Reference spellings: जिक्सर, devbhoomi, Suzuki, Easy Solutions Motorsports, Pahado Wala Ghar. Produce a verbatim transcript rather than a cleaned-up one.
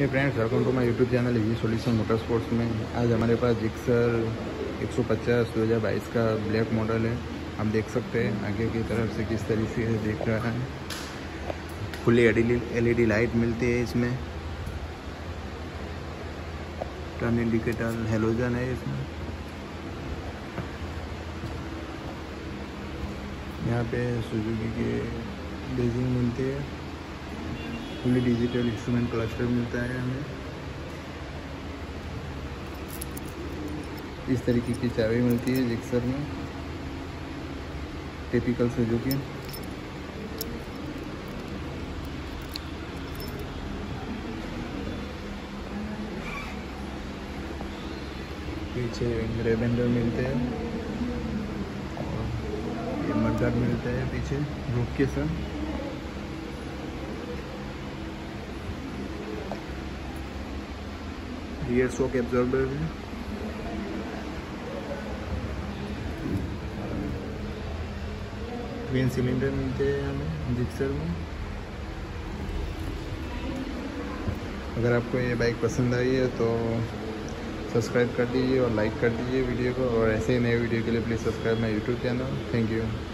Hey friends, welcome to my YouTube channel easy solution motorsports में। आज हमारे पास जिक्सर एक सौ पचास दो हज़ार बाईस का ब्लैक मॉडल है। आप देख सकते हैं आगे की तरफ से किस तरीके से दिख रहा है। फुली एलईडी लाइट मिलती है इसमें, टर्न इंडिकेटर हेलोजन है इसमें। यहाँ पे सुजुकी के बेजिंग मिलती है, फुली डिजिटल इंस्ट्रूमेंट क्लस्टर मिलता है हमें। इस तरीके की चाबी मिलती है जिक्सर में, टिपिकल सुजुकी। पीछे रेबेंडर मिलते हैं और ये मडगार्ड मिलता है पीछे रूप के साथ। रियर शॉक एब्जॉर्बर है। ट्विन सिलेंडर मिलते हैं हमें जिक्सर में। अगर आपको ये बाइक पसंद आई है तो सब्सक्राइब कर दीजिए और लाइक कर दीजिए वीडियो को, और ऐसे ही नए वीडियो के लिए please subscribe my YouTube channel. Thank you.